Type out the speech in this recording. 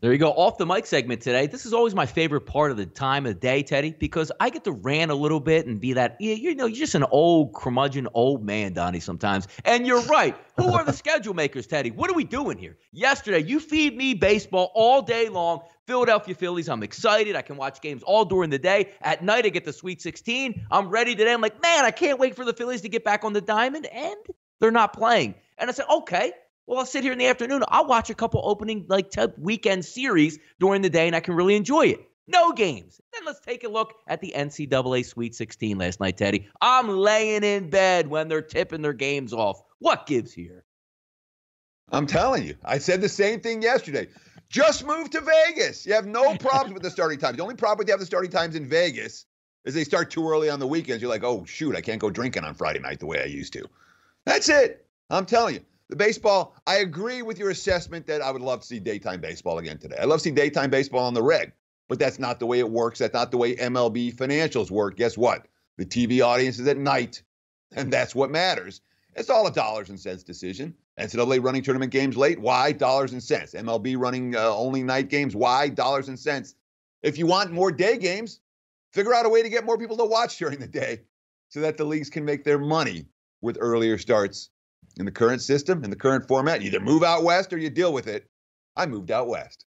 There you go. Off the mic segment today. This is always my favorite part of the time of the day, Teddy, because I get to rant a little bit and be that, you know, you're just an old curmudgeon old man, Donnie, sometimes. And you're right. Who are the schedule makers, Teddy? What are we doing here? Yesterday, you feed me baseball all day long. Philadelphia Phillies, I'm excited. I can watch games all during the day. At night, I get the Sweet 16. I'm ready today. I'm like, man, I can't wait for the Phillies to get back on the diamond. And they're not playing. And I said, okay. Well, I'll sit here in the afternoon. I'll watch a couple opening weekend series during the day, and I can really enjoy it. No games. Then let's take a look at the NCAA Sweet 16 last night, Teddy. I'm laying in bed when they're tipping their games off. What gives here? I'm telling you. I said the same thing yesterday. Just move to Vegas. You have no problems with the starting times. The only problem with you have the starting times in Vegas is they start too early on the weekends. You're like, oh, shoot, I can't go drinking on Friday night the way I used to. That's it. I'm telling you. The baseball, I agree with your assessment that I would love to see daytime baseball again today. I love to see daytime baseball on the reg, but that's not the way it works. That's not the way MLB financials work. Guess what? The TV audience is at night, and that's what matters. It's all a dollars and cents decision. NCAA running tournament games late. Why? Dollars and cents. MLB running only night games. Why? Dollars and cents. If you want more day games, figure out a way to get more people to watch during the day so that the leagues can make their money with earlier starts. In the current system, in the current format, you either move out west or you deal with it. I moved out west.